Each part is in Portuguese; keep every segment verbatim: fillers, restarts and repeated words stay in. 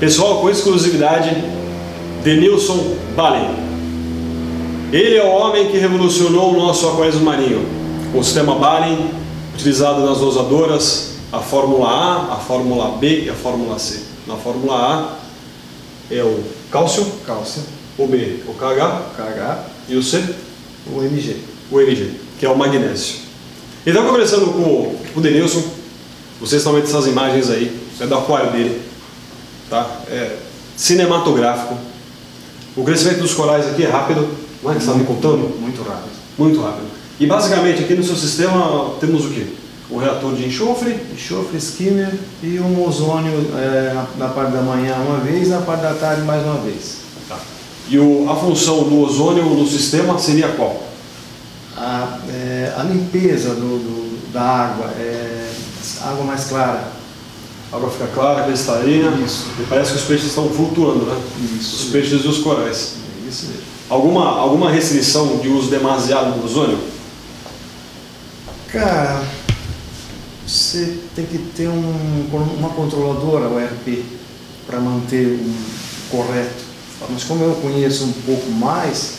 Pessoal, com exclusividade, Denilson Balling. Ele é o homem que revolucionou o nosso aquarismo marinho. O sistema Balling, utilizado nas dosadoras, a Fórmula A, a Fórmula B e a Fórmula C. Na Fórmula A é o cálcio, cálcio. O B, o K H, K H. E o C? O M G. O M G, que é o magnésio. Então, conversando com o Denilson, vocês estão vendo essas imagens aí, é do aquário dele. Tá? É cinematográfico. O crescimento dos corais aqui é rápido, não é que você está me contando? Muito rápido. Muito rápido. E basicamente aqui no seu sistema temos o quê? O reator de enxofre? Enxofre, skimmer e um ozônio é, na, na parte da manhã uma vez, na parte da tarde mais uma vez. Tá. E o, a função do ozônio no sistema seria qual? A, é, a limpeza do, do, da água, é, água mais clara. A água fica clara, cristalina, isso. E parece que os peixes estão flutuando, né? Isso. Os peixes e os corais. Isso mesmo. Alguma, alguma restrição de uso demasiado do ozônio? Cara, você tem que ter um, uma controladora, o R P, para manter um correto. Mas como eu conheço um pouco mais,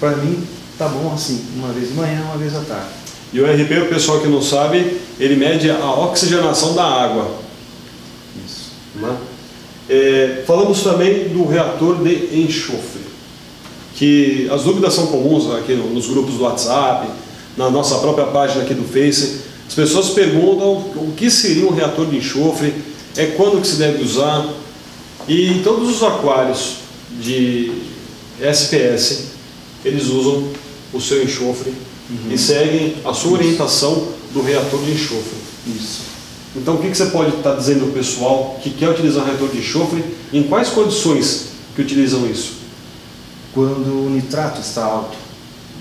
para mim tá bom assim, uma vez de manhã, uma vez à tarde. E o R P, o pessoal que não sabe, ele mede a oxigenação da água. Isso. Né? É, falamos também do reator de enxofre, que as dúvidas são comuns aqui nos grupos do WhatsApp, na nossa própria página aqui do Face. As pessoas perguntam o que seria um reator de enxofre, é quando que se deve usar. E em todos os aquários de S P S, eles usam o seu enxofre, uhum, e seguem a sua orientação do reator de enxofre. Isso. Então, o que você pode estar dizendo ao pessoal que quer utilizar reator de enxofre? Em quais condições que utilizam isso? Quando o nitrato está alto.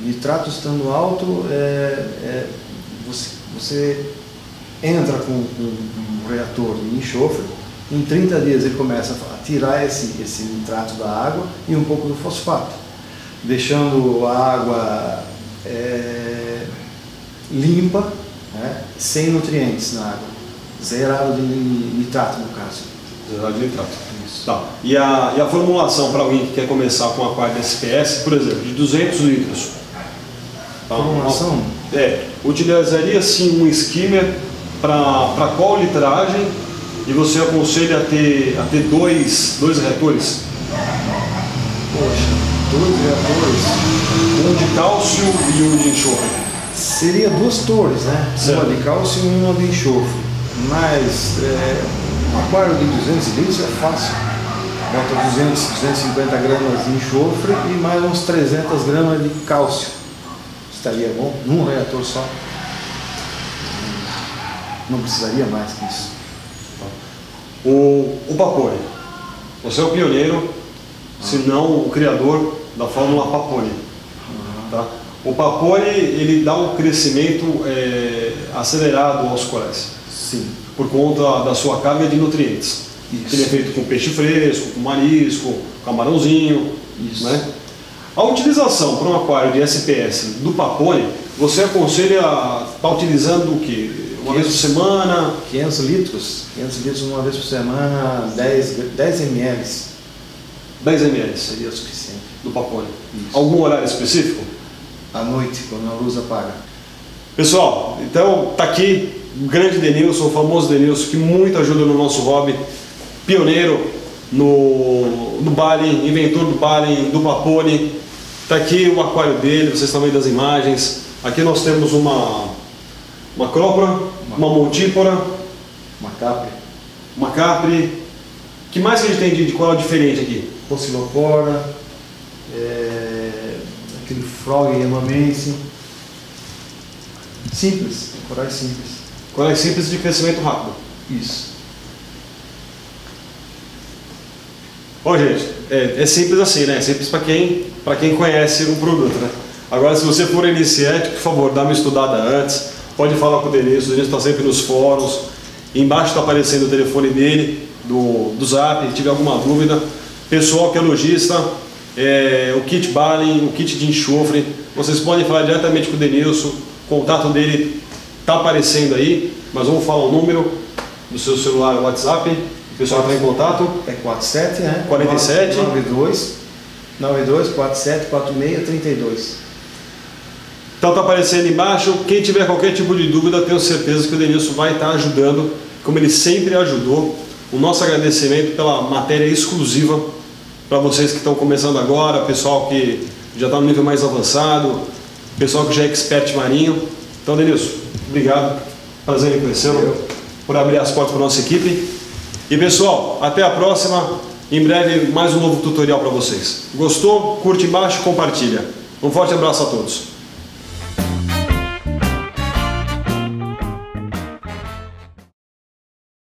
O nitrato estando alto, é, é, você, você entra com, com um reator de enxofre, em trinta dias ele começa a tirar esse, esse nitrato da água e um pouco do fosfato, deixando a água é, limpa, né, sem nutrientes na água. Zerado de nitrato, no caso. Zerado de nitrato. Isso. Tá. E, a, e a formulação para alguém que quer começar com um aquário de S P S, por exemplo, de duzentos litros? Tá. Formulação? É. Utilizaria sim um skimmer para qual litragem? E você aconselha a ter, a ter dois, dois reatores? Poxa, dois reatores? Um de cálcio e um de enxofre? Seria duas torres, né? Certo. Uma de cálcio e uma de enxofre. Mas é, um aquário de duzentos litros é fácil. Bota duzentos, duzentos e cinquenta gramas de enxofre e mais uns trezentas gramas de cálcio. Estaria bom num reator só. Não precisaria mais que isso. O, o Papone. Você é o pioneiro, ah. se não o criador da fórmula Papone. Ah. Tá? O Papone, ele dá um crescimento é, acelerado aos corais. Sim. Por conta da sua carga de nutrientes. Isso. Ele é feito com peixe fresco, com marisco, camarãozinho. Isso. Né? A utilização para um aquário de S P S do Papone, você aconselha a estar utilizando o quê? Uma quinhentos, vez por semana? quinhentos litros. quinhentos litros uma vez por semana, dez mililitros. dez mililitros seria o suficiente. Do Papone. Isso. Algum horário específico? À noite, quando a luz apaga. Pessoal, então tá aqui. O grande Denilson, o famoso Denilson, que muito ajuda no nosso hobby, pioneiro no, no Balling, inventor do Balling, do Papone. Está aqui o aquário dele, vocês estão vendo as imagens. Aqui nós temos uma, uma acrópora, uma multípora, Macapre. Macapre. O que mais que a gente tem de, de coral diferente aqui? Pocilocora, é, aquele frog yamamense. Simples, corais simples. Corais simples de crescimento rápido. Isso. Bom, gente, é, é simples assim, né? É simples para quem, para quem conhece o produto, né? Agora, se você for iniciante, por favor, dá uma estudada antes. Pode falar com o Denilson, a gente está sempre nos fóruns. Embaixo está aparecendo o telefone dele, do, do Zap, se tiver alguma dúvida. Pessoal que é lojista, é, o kit Balling, o kit de enxofre, vocês podem falar diretamente com o Denilson. O contato dele está aparecendo aí, mas vamos falar o número do seu celular, o WhatsApp. O pessoal está em contato? É quarenta e sete, né? quarenta e sete. nove dois, nove dois, quatro sete, quatro seis, trinta e dois. Então está aparecendo embaixo. Quem tiver qualquer tipo de dúvida, tenho certeza que o Denilson vai estar ajudando, como ele sempre ajudou. O nosso agradecimento pela matéria exclusiva para vocês que estão começando agora, pessoal que já está no nível mais avançado, pessoal que já é expert marinho. Então, Denilson, obrigado. Prazer em conhecê-lo, por abrir as portas para a nossa equipe. E pessoal, até a próxima. Em breve mais um novo tutorial para vocês. Gostou? Curte embaixo, compartilha. Um forte abraço a todos.